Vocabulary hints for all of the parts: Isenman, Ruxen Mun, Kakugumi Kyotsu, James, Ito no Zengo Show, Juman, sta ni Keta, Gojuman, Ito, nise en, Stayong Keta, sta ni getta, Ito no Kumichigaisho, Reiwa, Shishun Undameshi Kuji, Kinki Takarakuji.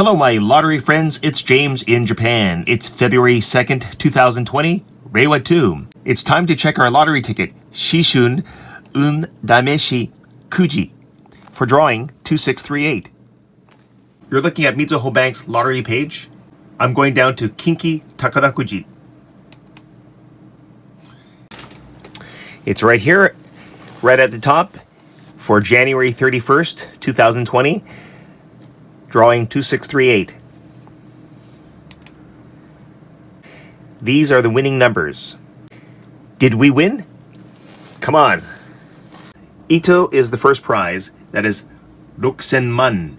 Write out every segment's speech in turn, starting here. Hello my lottery friends, it's James in Japan. It's February 2nd, 2020, Reiwa 2. It's time to check our lottery ticket, Shishun Undameshi Kuji, for drawing 2638. You're looking at Mizuho Bank's lottery page. I'm going down to Kinki Takarakuji. It's right here, right at the top, for January 31st, 2020. Drawing 2638. These are the winning numbers. Did we win? Come on. Ito is the first prize. That is Ruxen Mun,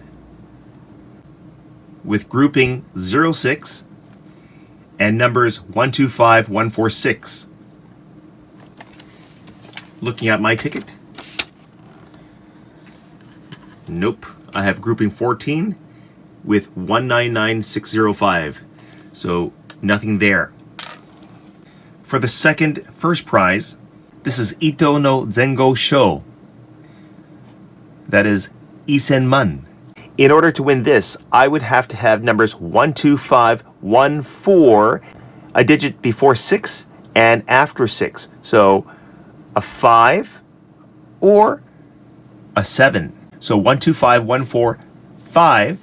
with grouping 06 and numbers 125, 146. Looking at my ticket. Nope. I have grouping 14 with 199605, so nothing there. For the first prize, this is Ito no Zengo Show. That is Isenman. In order to win this, I would have to have numbers 12514, a digit before 6 and after 6, so a 5 or a 7. So 125145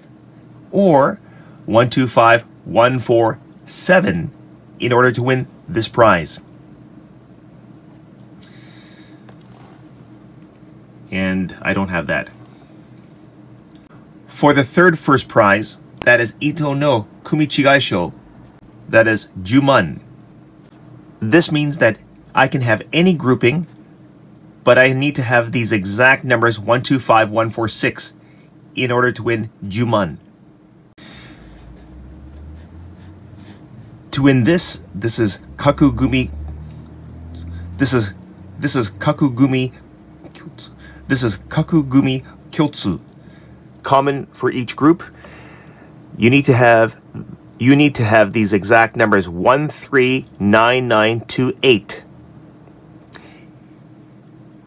or 125147 in order to win this prize. And I don't have that. For the first prize, that is Ito no Kumichigaisho, that is Juman. This means that I can have any grouping, but I need to have these exact numbers 125146 in order to win Juman. To win this is Kakugumi. This is Kakugumi Kyotsu. Common for each group. You need to have these exact numbers 139928.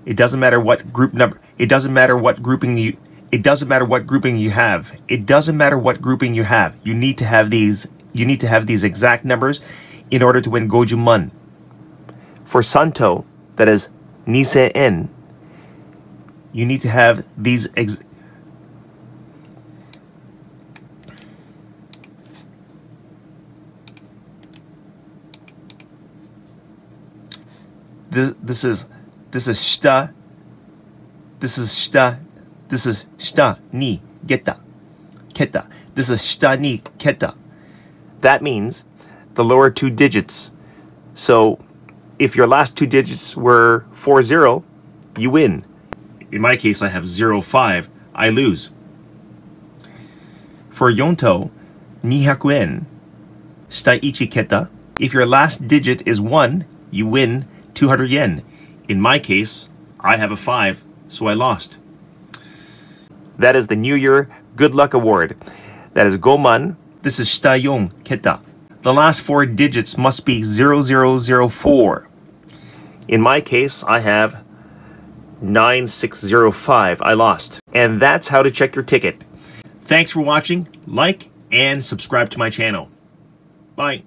It doesn't matter what group number. It doesn't matter what grouping you have. You need to have these. You need to have these exact numbers in order to win Gojuman. For Santo, that is nise en. You need to have these. This is sta. This is sta ni getta. This is sta ni Keta. That means the lower two digits. So if your last two digits were 40, you win. In my case, I have 05. I lose. For Yonto, 200 yen. Sta ichi keta. If your last digit is 1, you win 200 yen. In my case, I have a 5, so I lost. That is the New Year Good Luck Award. That is Goman. This is Stayong Keta. The last 4 digits must be 0004. In my case, I have 9605. I lost. And that's how to check your ticket. Thanks for watching. Like and subscribe to my channel. Bye.